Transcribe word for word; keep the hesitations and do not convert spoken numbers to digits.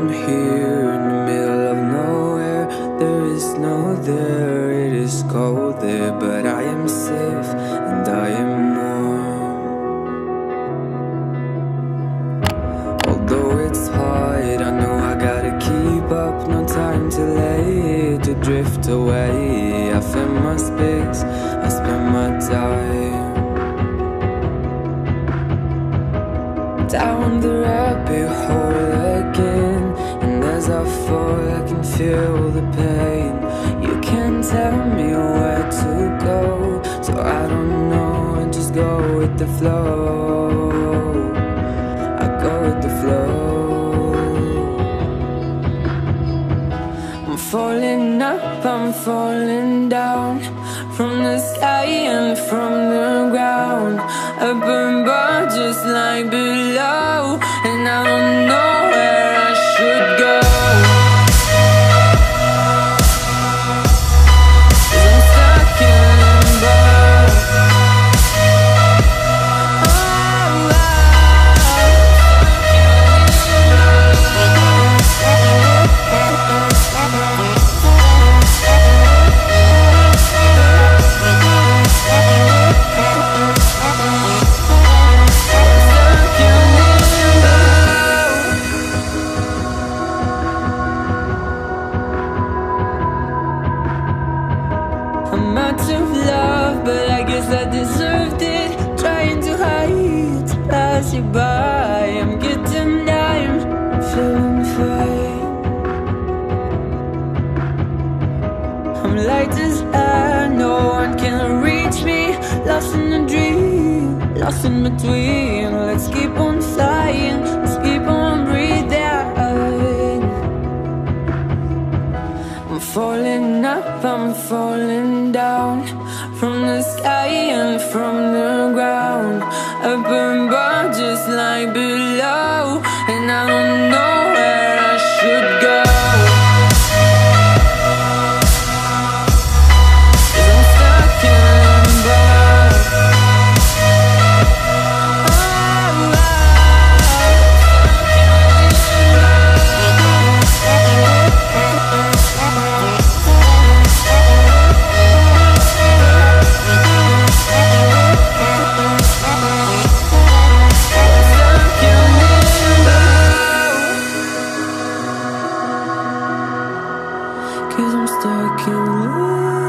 I'm here in the middle of nowhere. There is no there, it is cold there, but I am safe and I am warm. Although it's hard, I know I gotta keep up. No time to lay, to drift away. I found my space, I spent my time down the rabbit hole again. And as I fall, I can feel the pain. You can't tell me where to go, so I don't know, I just go with the flow. I go with the flow. I'm falling up, I'm falling down, from the sky and from the ground, up above just like below, and I don't know where I should go. 'Cause I'm stuck in limbo. Oh, oh, oh. I'm out of love, but I guess I deserved it. Trying to hide, to pass you by. I'm getting down, I'm feeling fine. I'm light as air, no one can reach me. Lost in a dream, lost in between. Let's keep on flying, let's keep on breathing. I'm falling up, I'm falling down, from the sky and from the ground, up above just like below, and I don't know where I should go. Stuck in love.